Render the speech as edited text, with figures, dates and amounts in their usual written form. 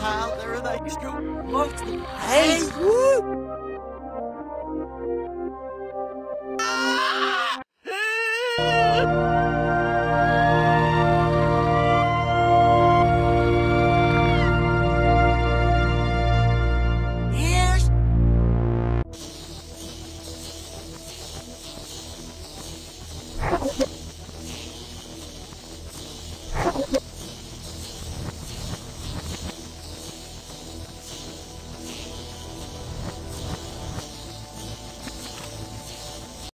how they're like, hey, woo!